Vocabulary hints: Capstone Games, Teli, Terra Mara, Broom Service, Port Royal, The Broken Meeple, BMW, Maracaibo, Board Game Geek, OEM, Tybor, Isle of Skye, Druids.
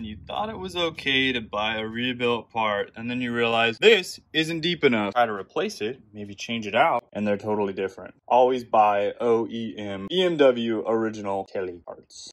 when you thought it was okay to buy a rebuilt part and then you realize this isn't deep enough. Try to replace it, maybe change it out, and they're totally different. Always buy OEM, BMW original Teli parts.